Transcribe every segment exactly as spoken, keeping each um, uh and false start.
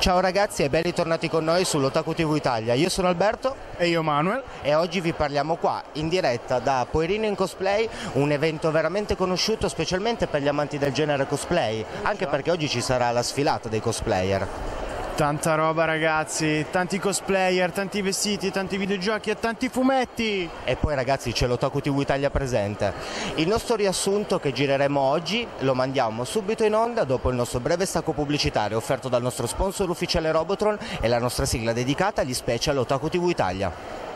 Ciao ragazzi e ben ritornati con noi sull'Otaku ti vu Italia, io sono Alberto e io Manuel e oggi vi parliamo qua in diretta da Poirino in Cosplay, un evento veramente conosciuto specialmente per gli amanti del genere cosplay, anche perché oggi ci sarà la sfilata dei cosplayer. Tanta roba ragazzi, tanti cosplayer, tanti vestiti, tanti videogiochi e tanti fumetti. E poi ragazzi c'è l'Otaku ti vu Italia presente. Il nostro riassunto che gireremo oggi lo mandiamo subito in onda dopo il nostro breve stacco pubblicitario offerto dal nostro sponsor ufficiale Robotron e la nostra sigla dedicata agli special Otaku ti vu Italia.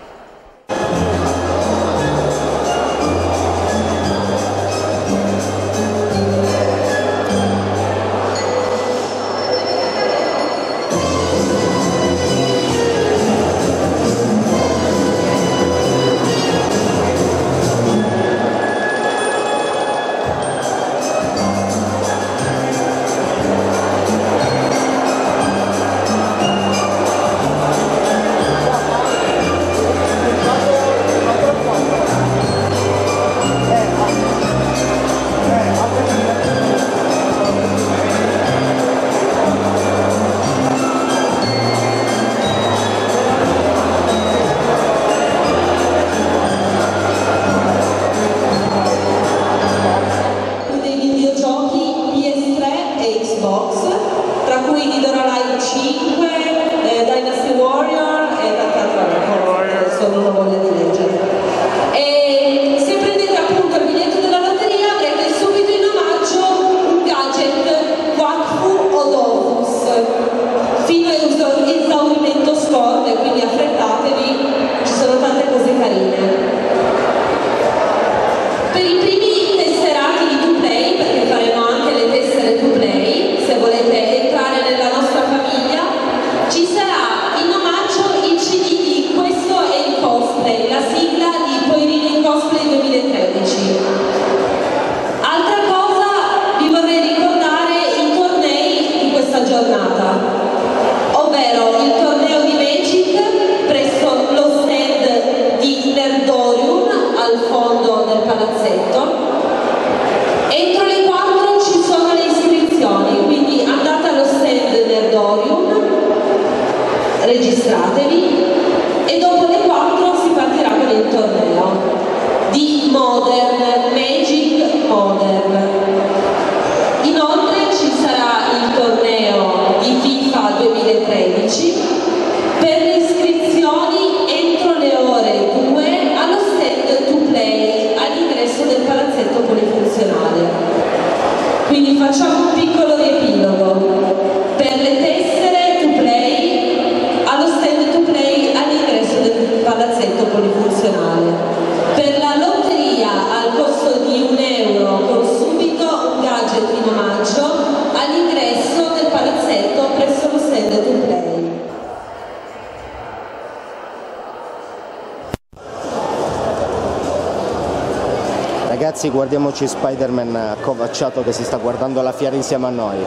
Ragazzi guardiamoci Spider-Man covacciato che si sta guardando la fiera insieme a noi.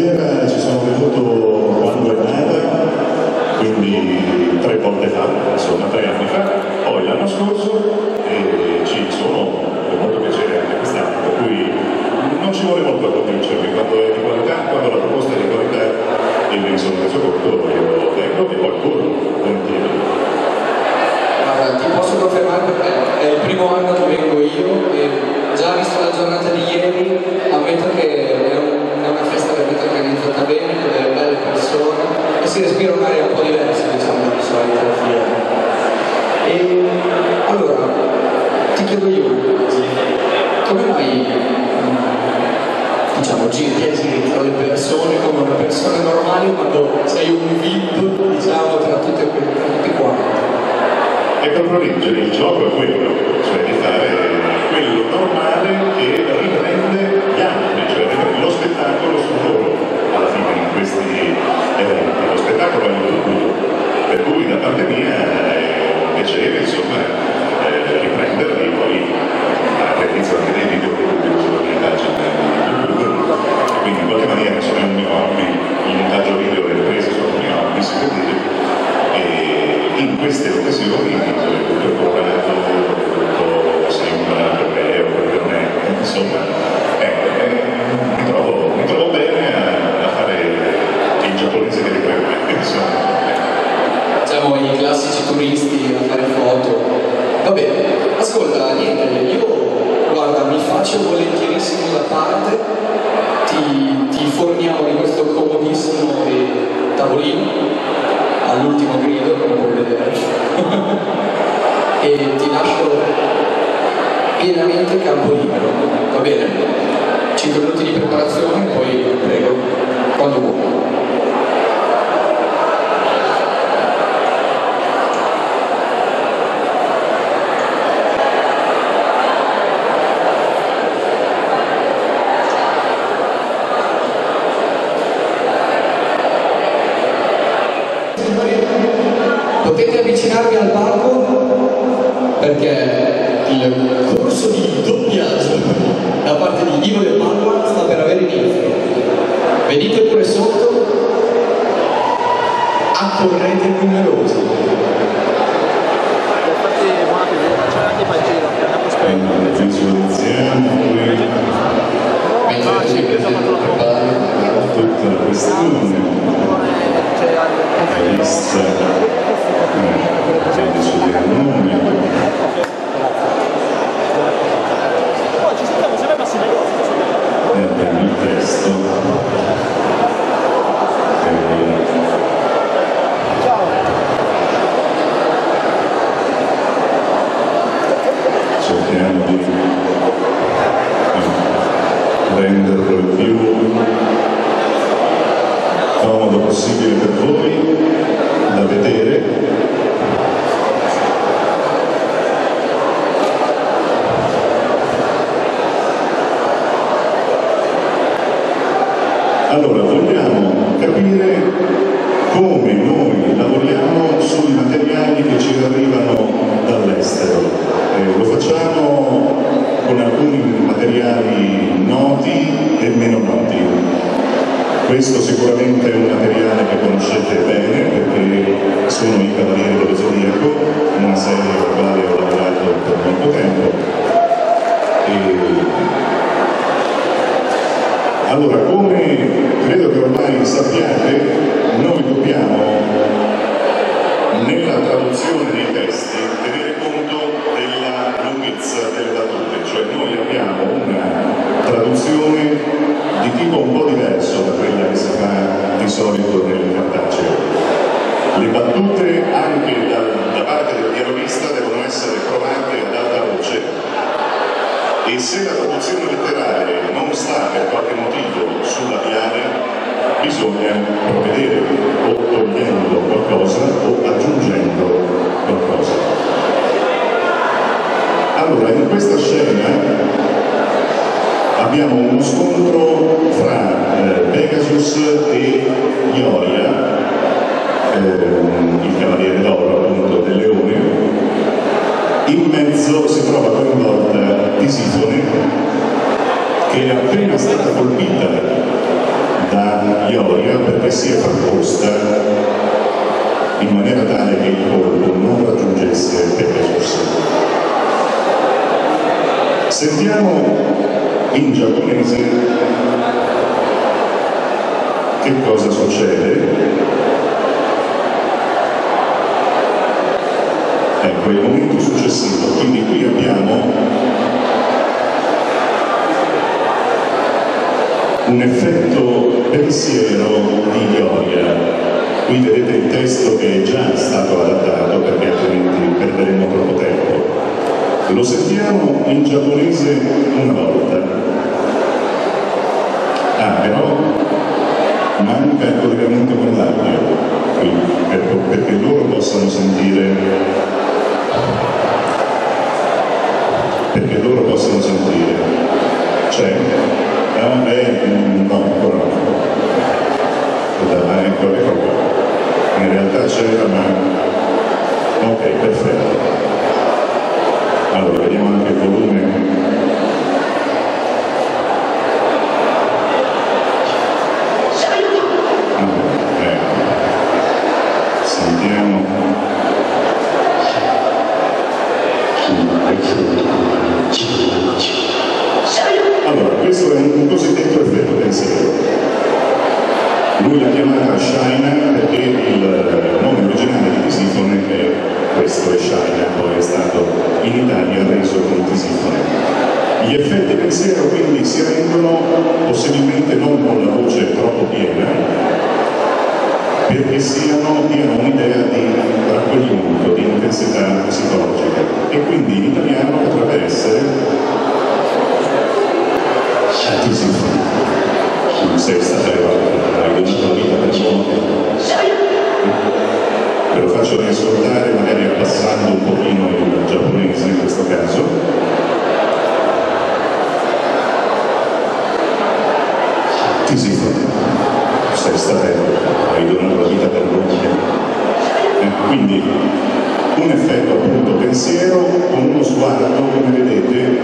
stasera ci sono venuto quando è nata, quindi tre volte fa, insomma tre anni fa, poi l'anno scorso e ci sono con molto piacere anche quest'anno, per cui non ci vuole molto a convincermi, quando è di qualità, quando la proposta è di qualità io mi sono reso conto che lo tengo e qualcuno contiene. Guarda, ti posso confermare perché è il primo anno che vengo io e già vista la giornata di ieri ammetto che è un una festa veramente organizzata bene, con delle belle persone e si respira un'aria un po' diversa, diciamo, di solito alla fine. E allora, ti chiedo io, come mai, diciamo, giri dietro le persone come una persona normale quando sei un V I P, diciamo, tra tutte tutti quanti? E per proteggere il gioco è quello, cioè di fare quello normale che riprende gli altri, cioè lo spettacolo su loro alla fine in questi eventi, lo spettacolo è molto puro, per cui da parte mia è un piacere insomma riprenderli, poi realizzo anche dei video che pubblico sulla mia pagina di YouTube, quindi in qualche maniera sono un mio hobby, il montaggio video e le prese sono un mio hobby, si può dire, e in queste occasioni tutto è curato, tutto sembra per me o per me, insomma eh, mi, trovo, mi trovo bene a, a fare il giapponese che riprende, insomma diciamo i classici turisti a fare foto. Va bene, ascolta, niente, io guarda mi faccio volentierissimo da parte, ti, ti forniamo di questo comodissimo e tavolino all'ultimo grido, come puoi vedere, e ti lascio pienamente campo libero, va bene? cinque minuti di preparazione, poi prego, quando vuoi. Potete avvicinarvi al palco perché il corso di doppiaggio da parte di Ivo De Palma sta per avere inizio. Venite pure sotto, accorrete numerosi. Che è appena stata colpita da che si è proposta in maniera tale che il colpo non raggiungesse il Pegasus. Sentiamo in giapponese che cosa succede. Ecco, il momento successivo, quindi qui abbiamo un effetto pensiero di Yoga. Qui vedete il testo che è già stato adattato perché altrimenti perderemo troppo tempo. Lo sentiamo in giapponese una volta. Ah, però manca il collegamento con l'audio, perché loro possano sentire... perché loro possono sentire, cioè, ah beh, no, ancora no, ah, ecco, ecco qua, in realtà c'era, ma, ok, perfetto, allora vediamo anche il volume, ah, ecco, sentiamo. Allora, questo è un cosiddetto effetto pensiero. Lui l'ha chiamata Shaina perché il nome originale di Tisifone è questo, è Shaina, poi è stato in Italia reso con Tisifone. Gli effetti pensiero quindi si rendono possibilmente non con la voce troppo piena, perché siano diano un'idea di raccoglimento, di intensità psicologica, e quindi in italiano potrebbe essere Tisifone. Non sei stata evolta, hai dovuto la vita per molto. Ve lo faccio riascoltare, magari abbassando un pochino il giapponese in questo caso. Tisifone. Sei stata evolta, hai donato la vita per l'uomo. Eh, quindi un effetto appunto pensiero con uno sguardo, come vedete,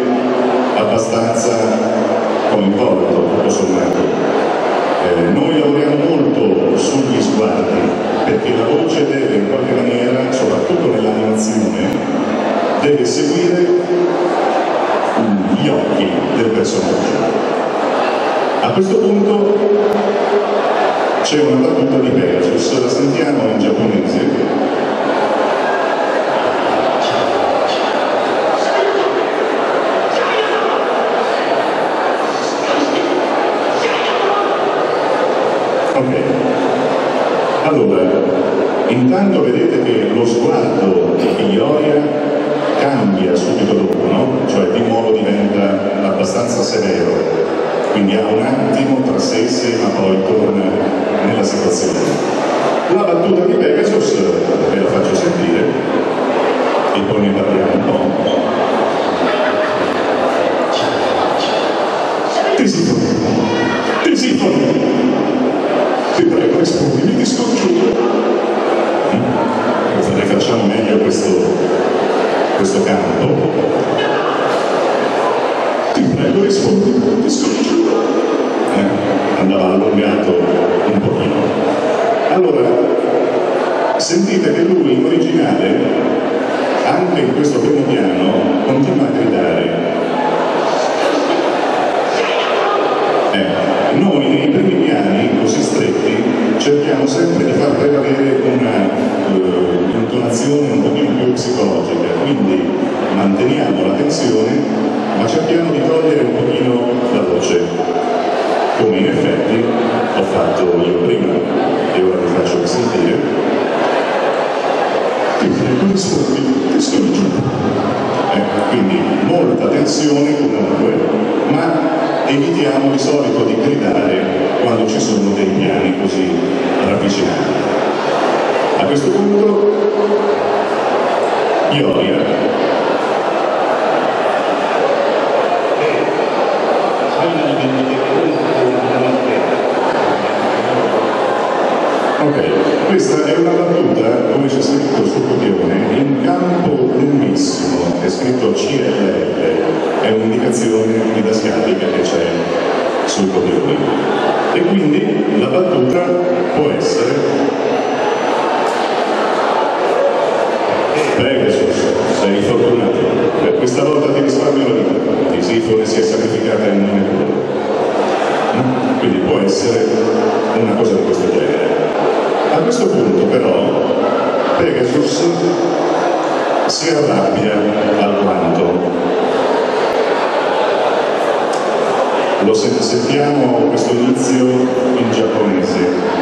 abbastanza coinvolto, tutto sommato. Eh, noi lavoriamo molto sugli sguardi, perché la voce deve in qualche maniera, soprattutto nell'animazione, deve seguire gli occhi del personaggio. A questo punto c'è una battuta di Pegasus, la sentiamo in giapponese. Ok, allora, intanto vedete che lo sguardo di Ioria cambia subito dopo, no? Cioè di nuovo diventa abbastanza severo, quindi ha un attimo tra sé e sé, ma poi torna nella situazione. La battuta di Pegasus ve la faccio sentire e poi ne parliamo un po'. Tisifone, Tisifone, ti prego rispondimi, ti scongiuro. Ne facciamo meglio questo, questo campo. Ti prego rispondimi, ti scongiuro. Eh, andava allungato un pochino. Allora, sentite che lui in originale, anche in questo primo piano, continua a gridare. Eh, noi nei primi piani, così stretti, cerchiamo sempre di far prevalere un'intonazione eh, un pochino più psicologica, quindi manteniamo la tensione, ma cerchiamo di togliere un pochino la voce, come in effetti ho fatto io prima, e ora vi faccio sentire. Ti prego, ti scongiuro. Ecco, quindi molta tensione comunque, ma evitiamo di solito di gridare quando ci sono dei piani così ravvicinati. A questo punto, Ioria. Ok, questa è una battuta, come c'è scritto sul copione, in campo lunghissimo, è scritto C L L, è un'indicazione didascalica che c'è sul copione. E quindi la battuta può essere, e prego Gesù, sei fortunato, per questa volta ti risparmio la vita, Tisifone si è sacrificata in nome di loro. Quindi può essere una cosa di questo genere. A questo punto però Pegasus si arrabbia alquanto. Lo sentiamo questo inizio in giapponese.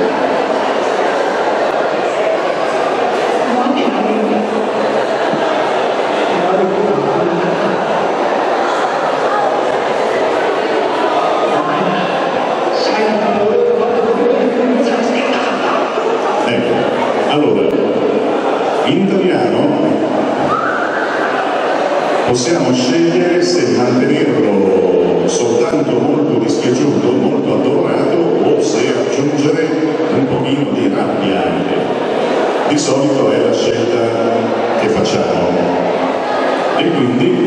Possiamo scegliere se mantenerlo soltanto molto dispiaciuto, molto adorato, o se aggiungere un pochino di rabbia anche. Di solito è la scelta che facciamo. E quindi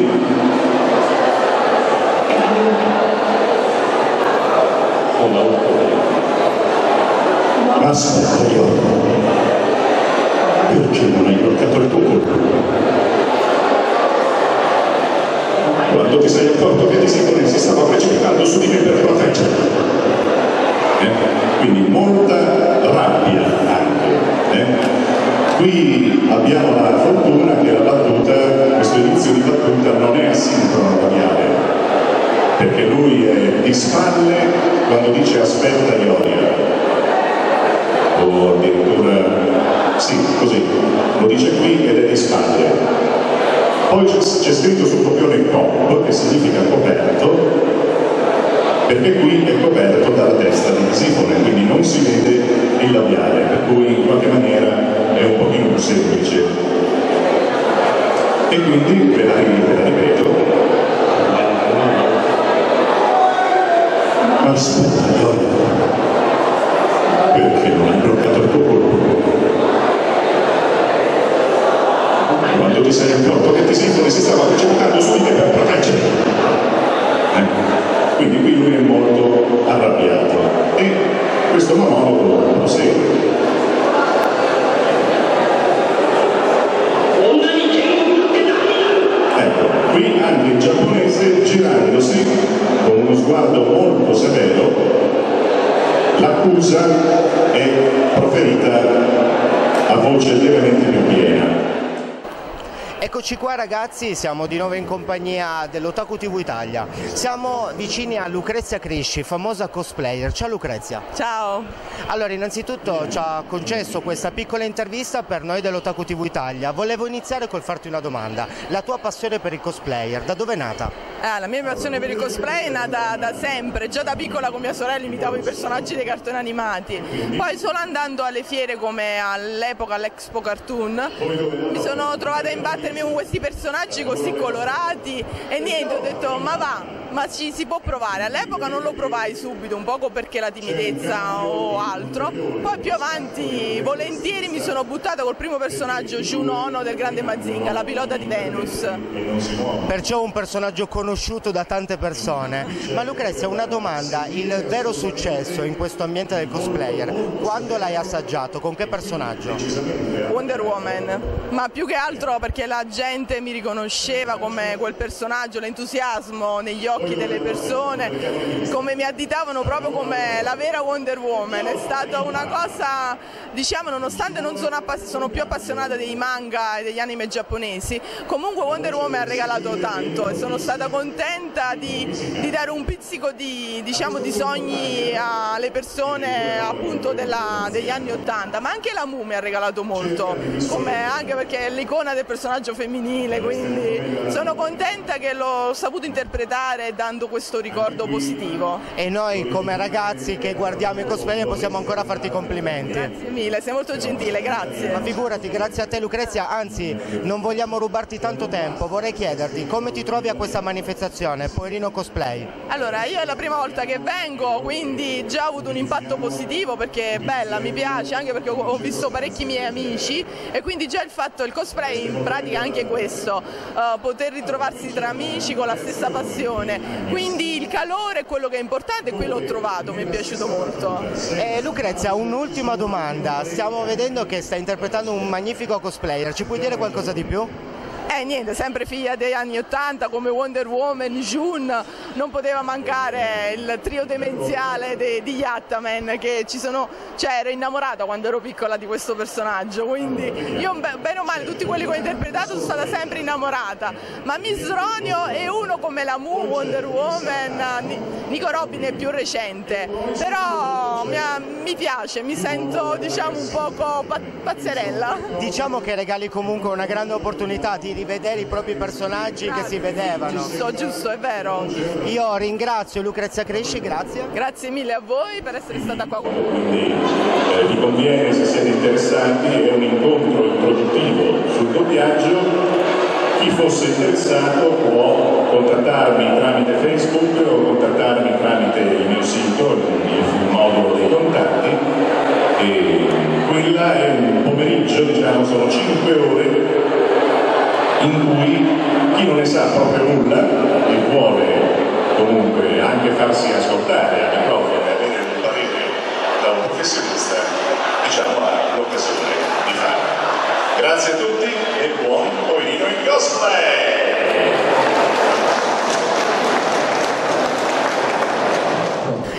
aspetta, perché non hai bloccato il tuo colpo? Quando ti sei accorto che Tisifone si stava precipitando su di me per proteggermi. Eh? Quindi molta rabbia anche. Eh? Qui abbiamo la fortuna che la battuta, questo inizio di battuta non è asincrono radiale, perché lui è di spalle quando dice aspetta Ioria. O addirittura sì, così, lo dice qui ed è di spalle. Poi c'è scritto sul copione cop, che significa coperto, perché qui è coperto dalla testa di Tisifone, quindi non si vede il labiale, per cui in qualche maniera è un pochino più semplice. E quindi ve la ripeto. Ma aspetta, perché non hai bloccato il tuo colpo? Quando ti sei accorto che Tisifone si stava precipitando su di me per proteggermi. Eh? Quindi qui lui è molto arrabbiato e questo monologo lo segue. Ecco, qui anche il giapponese, girandosi con uno sguardo molto severo, l'accusa è proferita a voce lievemente più piena. Eccoci qua ragazzi, siamo di nuovo in compagnia dell'Otaku ti vu Italia. Siamo vicini a Lucrezia Crisci, famosa cosplayer. Ciao Lucrezia. Ciao. Allora, innanzitutto ci ha concesso questa piccola intervista per noi dell'Otaku ti vu Italia. Volevo iniziare col farti una domanda. La tua passione per i cosplayer, da dove è nata? Ah, la mia passione per i cosplay è nata da sempre. Già da piccola con mia sorella imitavo i personaggi dei cartoni animati. Poi solo andando alle fiere come all'epoca all'Expo Cartoon mi sono trovata a imbattermi con questi personaggi così colorati e niente, ho detto ma va, ma ci si può provare. All'epoca non lo provai subito, un poco perché la timidezza o altro, poi più avanti volentieri mi sono buttata col primo personaggio Junono del grande Mazinga, la pilota di Venus. Perciò un personaggio conosciuto da tante persone. Ma Lucrezia, una domanda, il vero successo in questo ambiente del cosplayer, quando l'hai assaggiato? Con che personaggio? Wonder Woman, ma più che altro perché la gente mi riconosceva come quel personaggio, l'entusiasmo negli occhi delle persone, come mi additavano proprio come la vera Wonder Woman. È stata una cosa, diciamo, nonostante non sono, sono più appassionata dei manga e degli anime giapponesi, comunque Wonder Woman ha regalato tanto e sono stata contenta di, di dare un pizzico di, diciamo, di sogni alle persone appunto della, degli anni ottanta, ma anche la Mu mi ha regalato molto, come anche perché è l'icona del personaggio femminile, quindi sono contenta che l'ho saputo interpretare dando questo ricordo positivo. E noi come ragazzi che guardiamo i cosplay possiamo ancora farti complimenti. Grazie mille. gentile, sei molto gentile, grazie. Ma figurati, grazie a te Lucrezia, anzi non vogliamo rubarti tanto tempo, vorrei chiederti come ti trovi a questa manifestazione Poirino Cosplay? Allora, io è la prima volta che vengo, quindi già ho avuto un impatto positivo perché è bella, mi piace, anche perché ho visto parecchi miei amici e quindi già il fatto del cosplay in pratica è anche questo, uh, poter ritrovarsi tra amici con la stessa passione, quindi il calore è quello che è importante e qui l'ho trovato, mi è piaciuto molto. Eh, Lucrezia, un'ultima domanda, stiamo vedendo che stai interpretando un magnifico cosplayer, ci puoi dire qualcosa di più? Eh niente, sempre figlia degli anni ottanta come Wonder Woman, June, non poteva mancare il trio demenziale de, di Yattaman, che ci sono, cioè ero innamorata quando ero piccola di questo personaggio, quindi io bene o male tutti quelli che ho interpretato sono stata sempre innamorata, ma Miss Ronio è uno come la Mu, Wonder Woman, Nico Robin è più recente, però mi, mi piace, mi sento diciamo un poco pazzerella. Diciamo che regali comunque una grande opportunità di rivedere i propri personaggi, ah, che si vedevano. Giusto, giusto, è vero. Io ringrazio Lucrezia Crisci, grazie. Grazie mille a voi per essere stata qua con voi. Quindi eh, vi conviene, se siete interessati, è un incontro introduttivo sul doppiaggio. Chi fosse interessato può contattarmi tramite Facebook o contattarmi tramite il mio sito, il modulo dei contatti. E quella è un pomeriggio, diciamo, sono cinque ore in cui chi non ne sa proprio nulla e vuole comunque anche farsi ascoltare al microfono e avere un parere da un professionista, diciamo, ha l'occasione di farlo. Grazie a tutti e buon Poirino in Cosplay!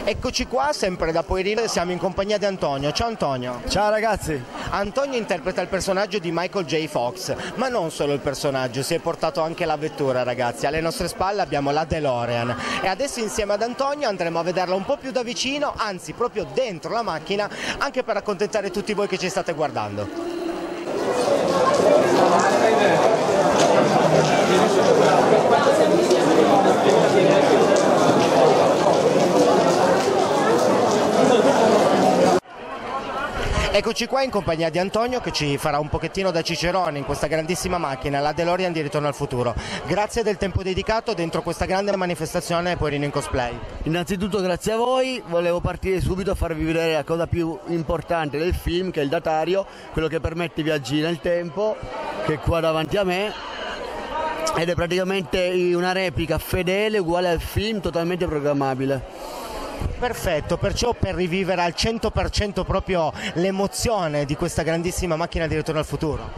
Eccoci qua, sempre da Poirino, siamo in compagnia di Antonio. Ciao Antonio! Ciao ragazzi! Antonio interpreta il personaggio di Michael J. Fox, ma non solo il personaggio, si è portato anche la vettura ragazzi, alle nostre spalle abbiamo la DeLorean e adesso insieme ad Antonio andremo a vederla un po' più da vicino, anzi proprio dentro la macchina, anche per accontentare tutti voi che ci state guardando. Eccoci qua in compagnia di Antonio che ci farà un pochettino da cicerone in questa grandissima macchina, la DeLorean di Ritorno al Futuro. Grazie del tempo dedicato dentro questa grande manifestazione Poirino in Cosplay. Innanzitutto grazie a voi, volevo partire subito a farvi vedere la cosa più importante del film, che è il datario, quello che permette i viaggi nel tempo, che è qua davanti a me. Ed è praticamente una replica fedele, uguale al film, totalmente programmabile. Perfetto, perciò per rivivere al cento per cento proprio l'emozione di questa grandissima macchina di Ritorno al Futuro.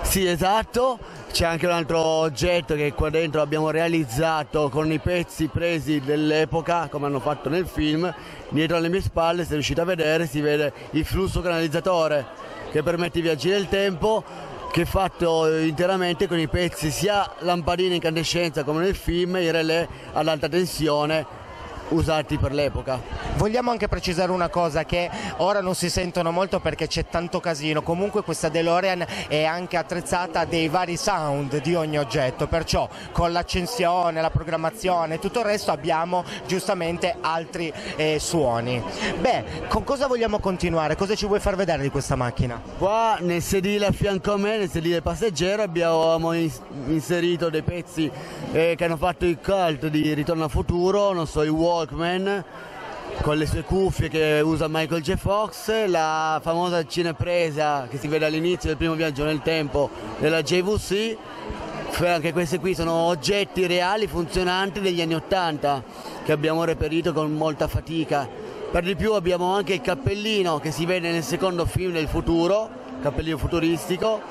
Sì, esatto, c'è anche un altro oggetto che qua dentro abbiamo realizzato con i pezzi presi dell'epoca, come hanno fatto nel film. Dietro alle mie spalle, se riuscite a vedere, si vede il flusso canalizzatore che permette i viaggi nel tempo, che è fatto interamente con i pezzi sia lampadine in incandescenza come nel film e i relè ad alta tensione usati per l'epoca. Vogliamo anche precisare una cosa, che ora non si sentono molto perché c'è tanto casino, comunque questa DeLorean è anche attrezzata dei vari sound di ogni oggetto, perciò con l'accensione, la programmazione e tutto il resto abbiamo giustamente altri eh, suoni. Beh, con cosa vogliamo continuare? Cosa ci vuoi far vedere di questa macchina? Qua nel sedile a fianco a me, nel sedile passeggero, abbiamo inserito dei pezzi eh, che hanno fatto il cult di Ritorno al Futuro, non so, i uomini Walkman con le sue cuffie che usa Michael J. Fox, la famosa cinepresa che si vede all'inizio del primo viaggio nel tempo della J V C, anche questi qui sono oggetti reali funzionanti degli anni ottanta che abbiamo reperito con molta fatica. Per di più abbiamo anche il cappellino che si vede nel secondo film del futuro, cappellino futuristico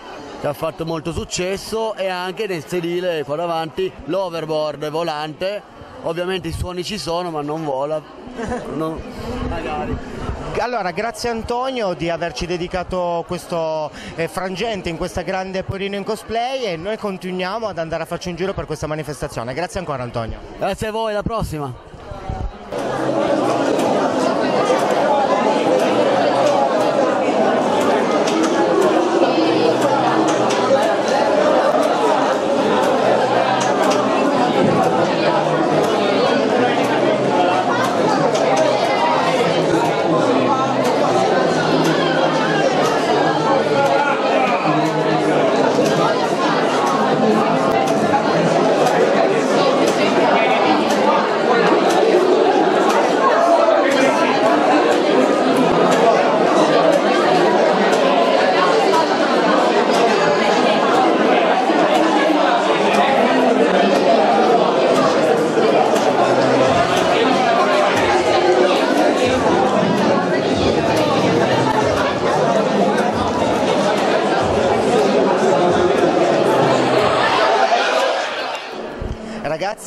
che ha fatto molto successo, e anche nel sedile qua davanti l'overboard volante. Ovviamente i suoni ci sono, ma non vola. Non... Magari. Allora, grazie Antonio di averci dedicato questo eh, frangente in questa grande Poirino in Cosplay, e noi continuiamo ad andare a farci un giro per questa manifestazione. Grazie ancora Antonio. Grazie a voi, alla prossima.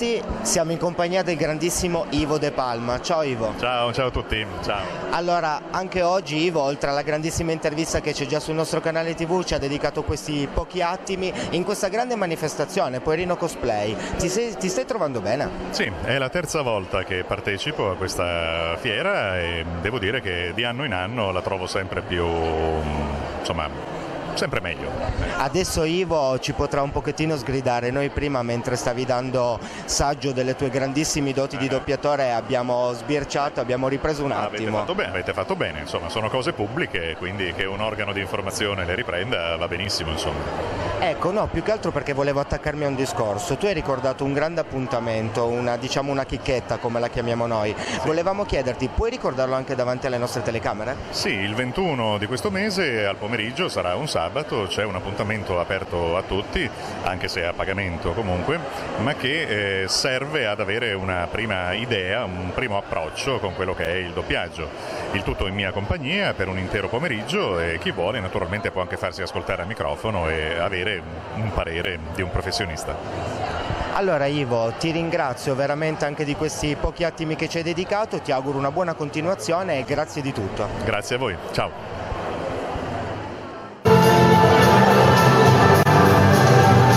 ragazzi, siamo in compagnia del grandissimo Ivo De Palma. Ciao Ivo. Ciao, ciao a tutti. Ciao. Allora, anche oggi Ivo, oltre alla grandissima intervista che c'è già sul nostro canale tivù, ci ha dedicato questi pochi attimi in questa grande manifestazione, Poirino Cosplay. Ti, sei, ti stai trovando bene? Sì, è la terza volta che partecipo a questa fiera e devo dire che di anno in anno la trovo sempre più, insomma, sempre meglio. Adesso Ivo ci potrà un pochettino sgridare. Noi prima, mentre stavi dando saggio delle tue grandissime doti di doppiatore, abbiamo sbirciato, abbiamo ripreso un attimo. Avete fatto bene, avete fatto bene, insomma, sono cose pubbliche, quindi che un organo di informazione le riprenda va benissimo, insomma. Ecco, no, più che altro perché volevo attaccarmi a un discorso. Tu hai ricordato un grande appuntamento, una, diciamo una chicchetta come la chiamiamo noi. Sì. Volevamo chiederti, puoi ricordarlo anche davanti alle nostre telecamere? Sì, il ventuno di questo mese al pomeriggio, sarà un sabato, c'è un appuntamento aperto a tutti, anche se a pagamento comunque, ma che eh, serve ad avere una prima idea, un primo approccio con quello che è il doppiaggio. Il tutto in mia compagnia per un intero pomeriggio e chi vuole naturalmente può anche farsi ascoltare al microfono e avere un parere di un professionista. Allora Ivo, ti ringrazio veramente anche di questi pochi attimi che ci hai dedicato, ti auguro una buona continuazione e grazie di tutto. Grazie a voi, ciao. So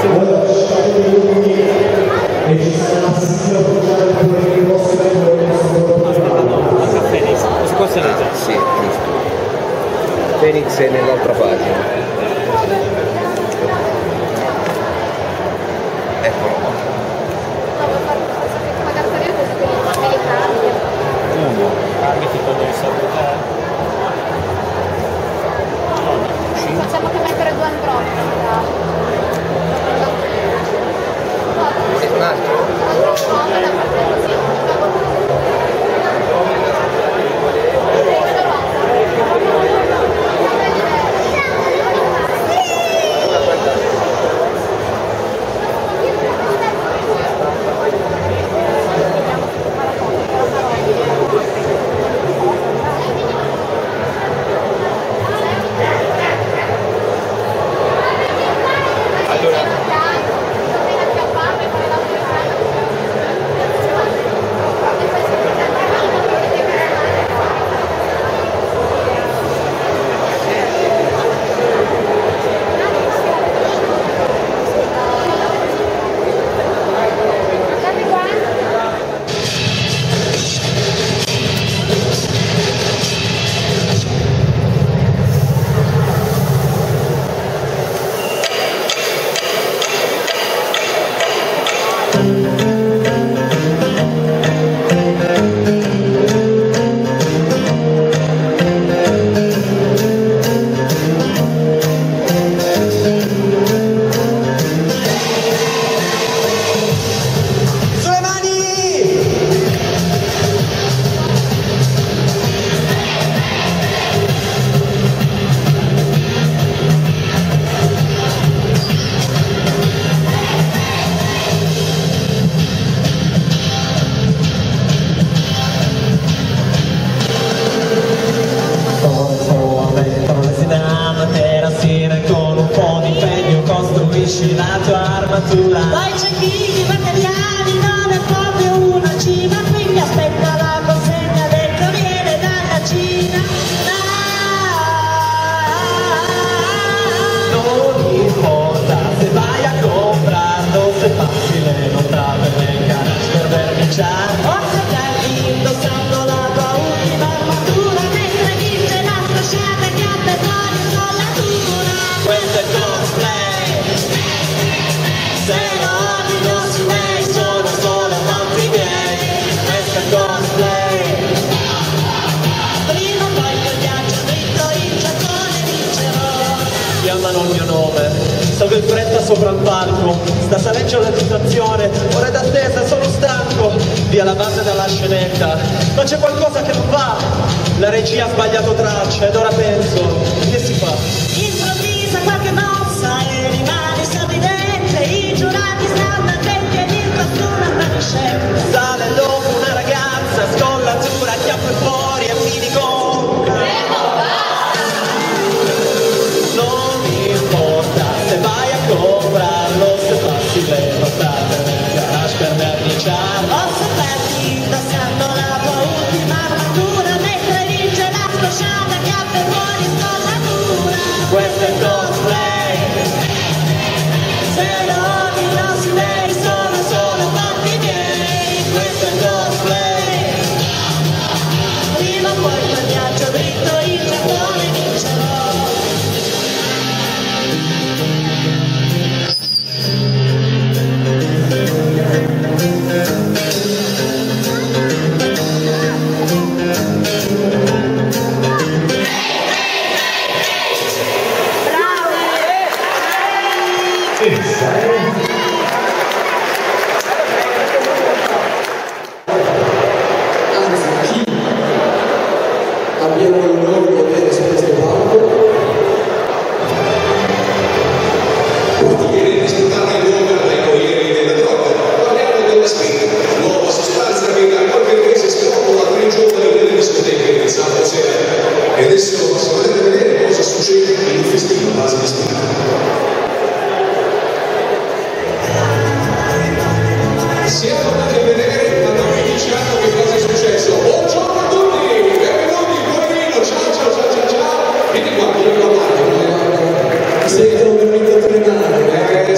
se vuoi lasciare le luci e ci sarà una sessione per pure il vostro Fenix, questo è già. Sì, giusto. Fenix è nell'altra pagina. Eccolo qua. Facciamo che mettere due androidi. Un altro? Un altro modo da fare così.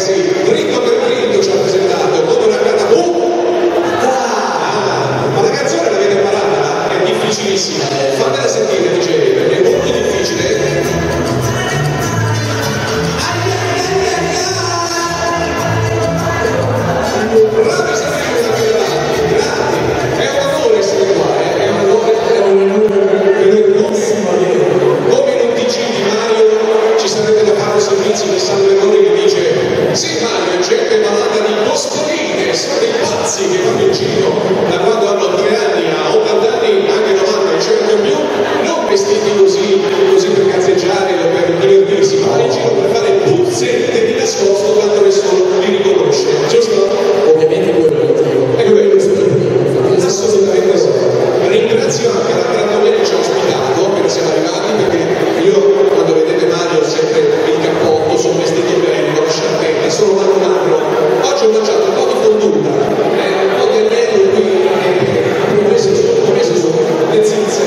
Sì, sente di nascosto, tanto nessuno li riconosce, giusto? Ovviamente quello è il motivo. E quello è il motivo. Assolutamente sì. Ringrazio anche la trattoria che ci ha ospitato, perché siamo arrivati, perché io quando vedete Mario sempre il cappotto, sono vestito bello, la sciarpetta, sono anche un altro. Oggi ho mangiato un po' di fonduta, eh, un po' di anello qui, ho messo su, ho messo su, le zinze,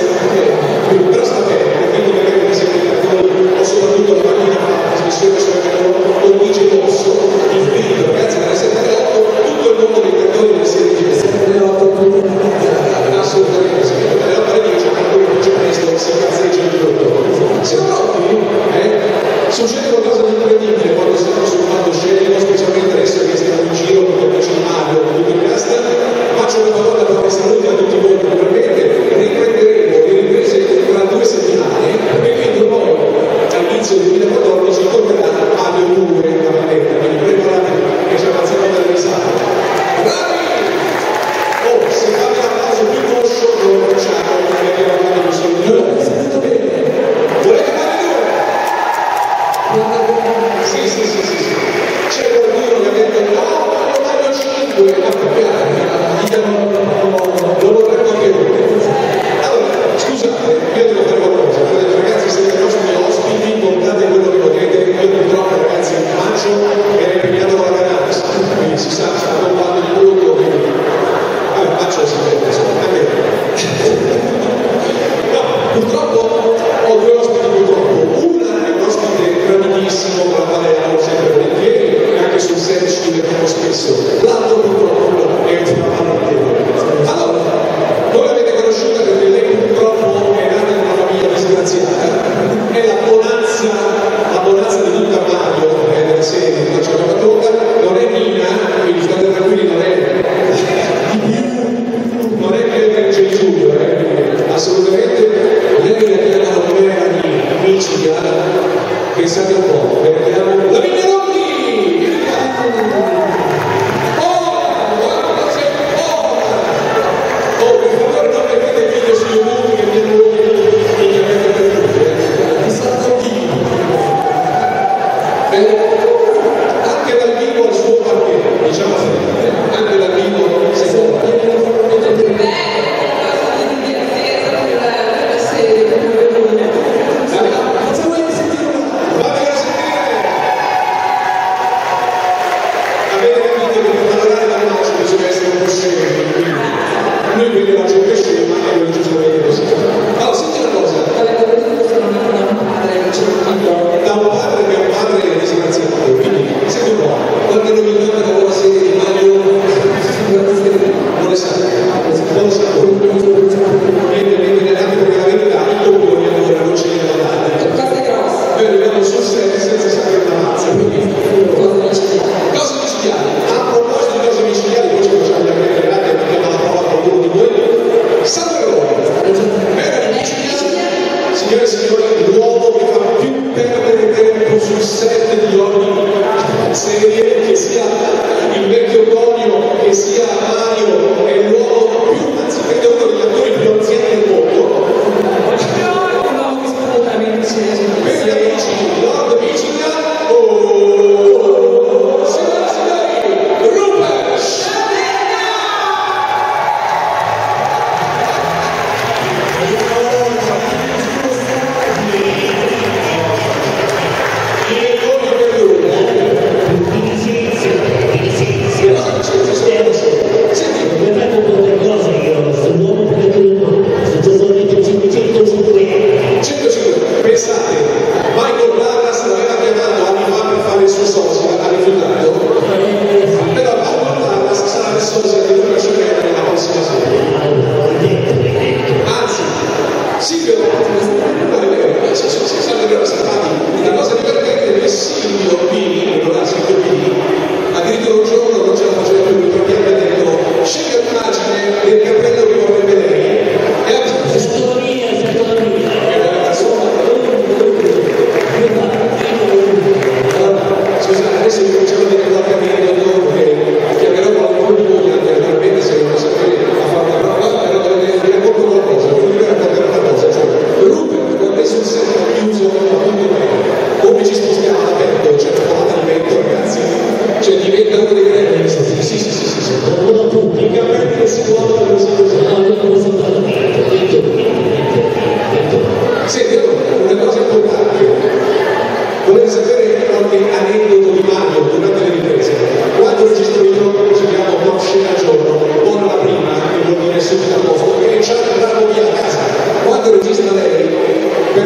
però sta bene, quindi vedete che siete, ho soprattutto la mattina trasmissione sulla canale con Luigi Posso, il figlio, ragazzi, dalle sette alle otto, tutto il mondo dei cartoni delle serie di sette alle otto, assolutamente sì, dalle otto alle dieci, qualcuno ci ha visto, si cazzo di cento otto, siamo pronti, eh? Succede qualcosa di incredibile quando sono sul fatto scenico, specialmente adesso che stiamo in giro con il Mario, con il cast, faccio una parola per la salute a tutti voi, perché riprenderemo le riprese tra due settimane e quindi noi all'inizio del duemilaquattordici tornerà alle due alla meta, quindi preparatevi che ci avanziamo dal risalto. Bravi! Oh, se fate la pausa più coscio non lo facciamo, perché abbiamo fatto un saluto. Non l'avete sentito bene? Volete fare due? Sì, sì, sì, sì, sì. C'è qualcuno che ha detto no, voglio fare cinque, ma che non lo prendo anche voi. Scusate, io devo fare qualcosa, ragazzi, siete i nostri ospiti, contate quello che potete, io purtroppo ragazzi in faccio e riprendiamo la cannabis, quindi si sa, sta comprando il prodotto, quindi vabbè, faccio la sapete, va bene. No, purtroppo ho due ospiti purtroppo, una è un ospite grandissimo, con la quale lavoro sempre volentieri, anche sul set ci vediamo spesso, l'altro purtroppo è ultimamente. Allora, voi l'avete conosciuta perché lei purtroppo è nata in una famiglia disgraziata, è la bonanza, la bonanza di tutta Mario, è della serie di Faccia Capatonda, non è Nina, quindi state tranquilli, non è non è che c'è il Giulio, eh? Assolutamente, lei la chiamano come era Nina, amici, pensate un po', perché la mia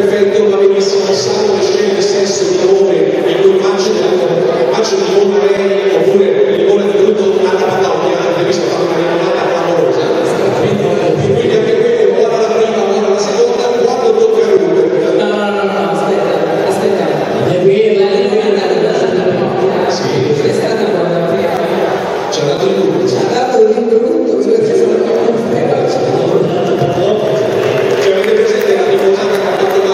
perfetto, ma benissimo, sanno le scelte, sesso di amore e lui mangia della mangia di mondo lei, oppure il cuore di tutto alla Patagna, hai visto fare una limonata clamorosa. Quindi anche quello, buona la prima, buona la seconda, quando tocca a lui. No, no, no, no, aspetta, aspetta. E la limonata è stata sì, è stata buona la prima. Ci ha dato il tutto. Ci ha dato il tutto, perché sono ecco, eccolo qua, lo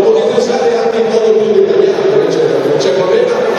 potete usare anche in modo più dettagliato, eccetera. C'è problema?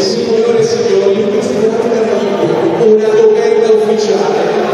Signore e signori, considerate una domenica ufficiale.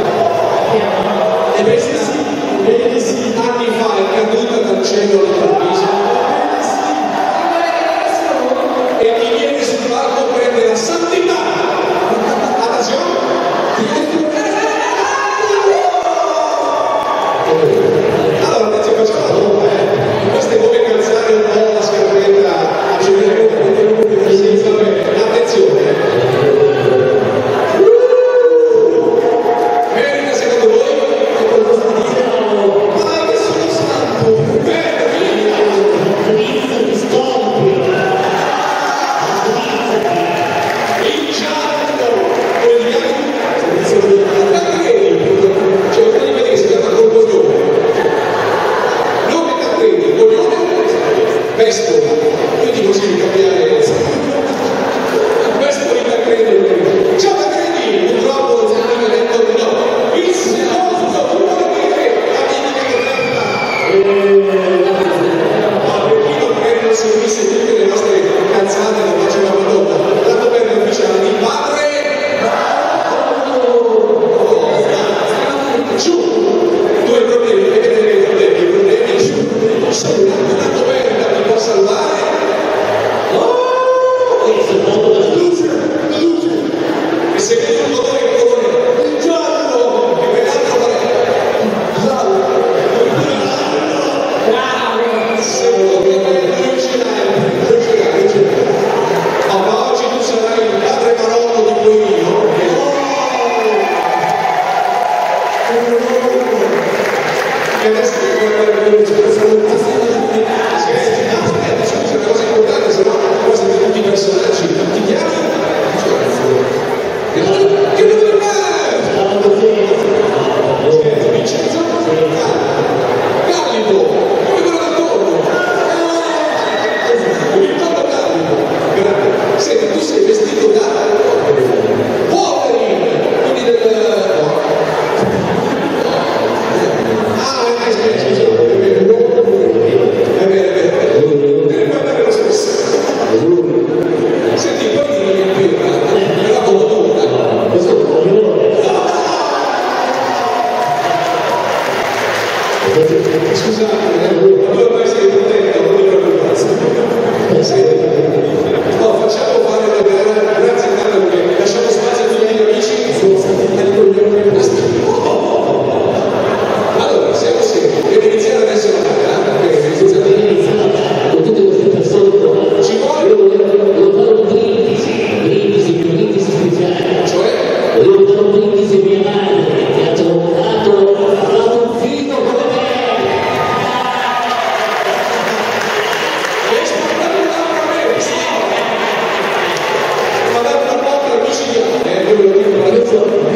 Grazie.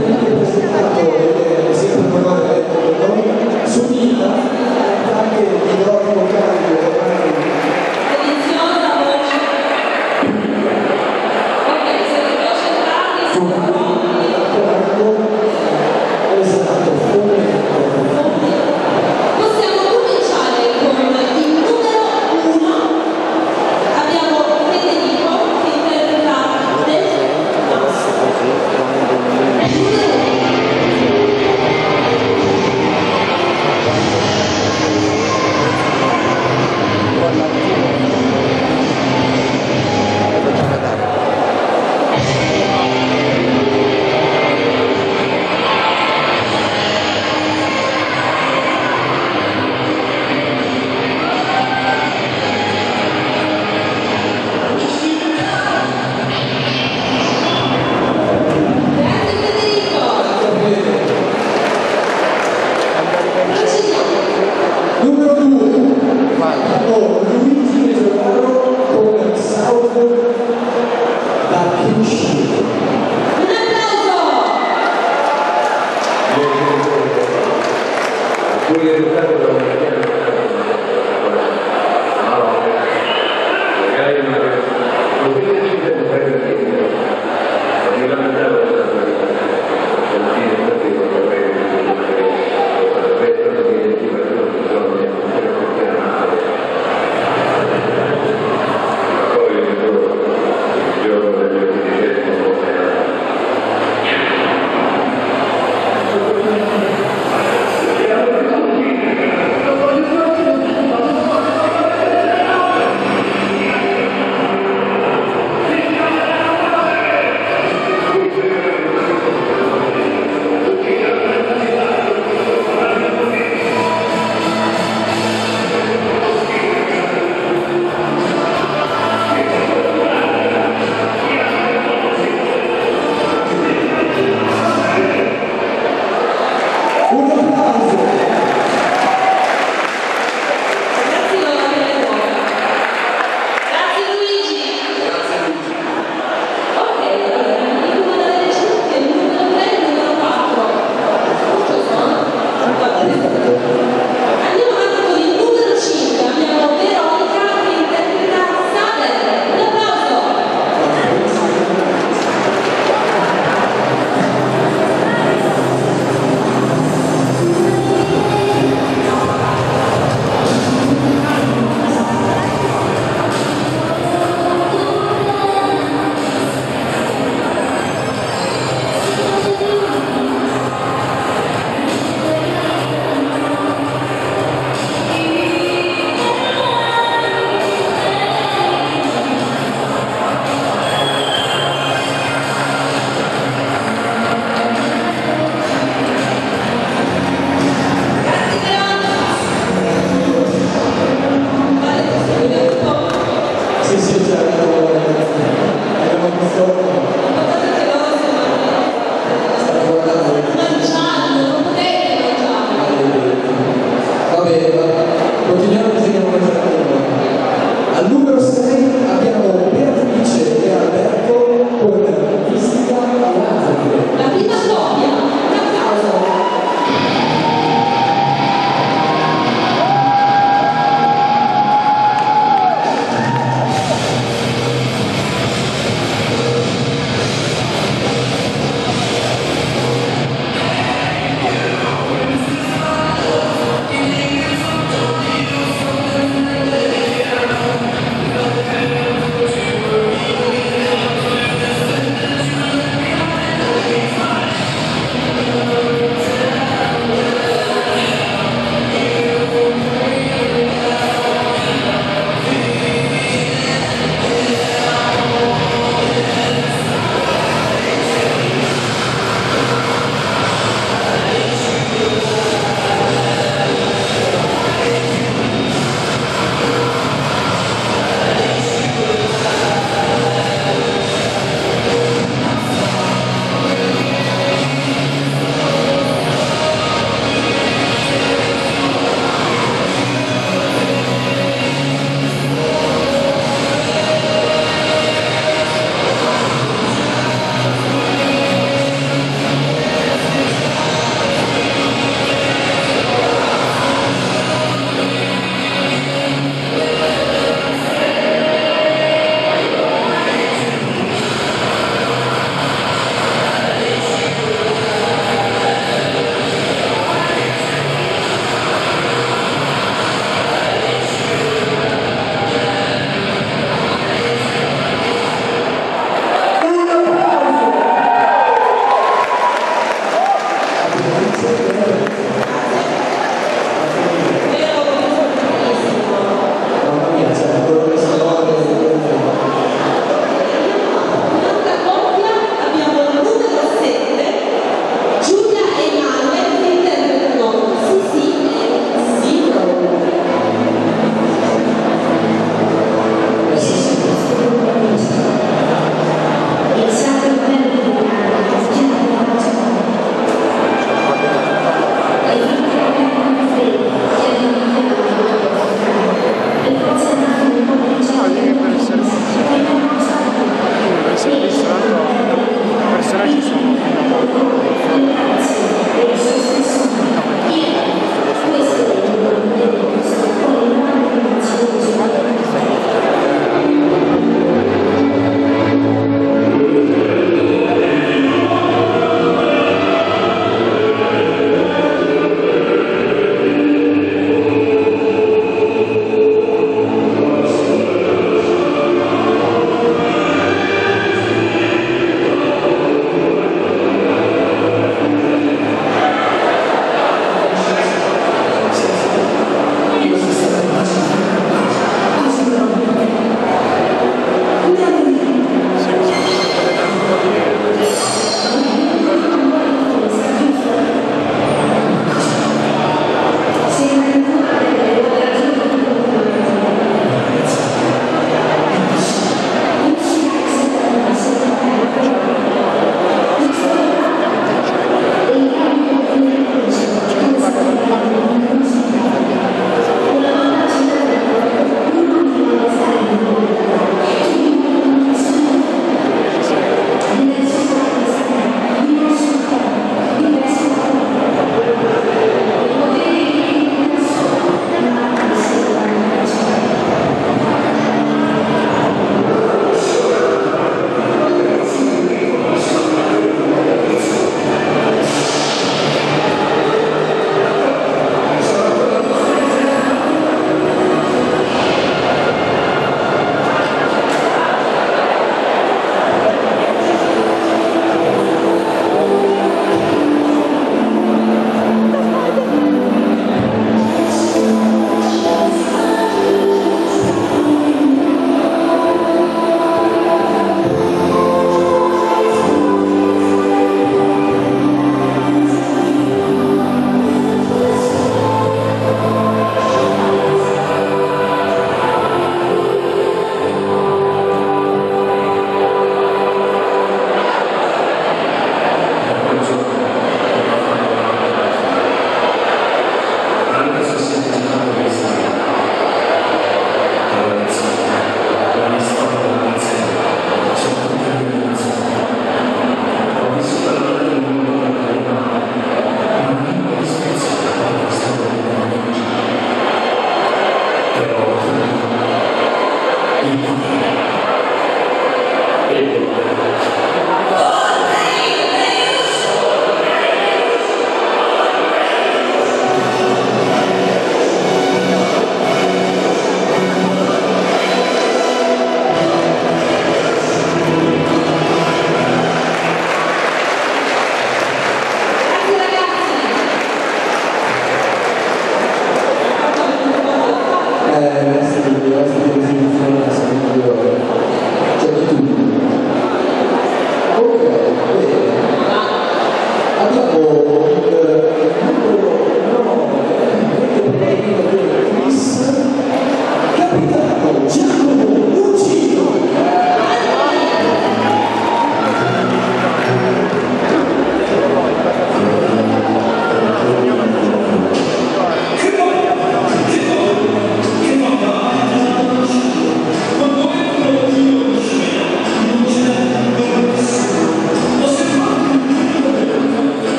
l'attore è sempre colore non somiglia anche il loro cambio. Deliziosa voce. Ok, siete concentrati su un po'. Esatto, possiamo cominciare con il numero uno. Abbiamo Federico che interpreta del... Gracias.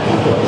capito.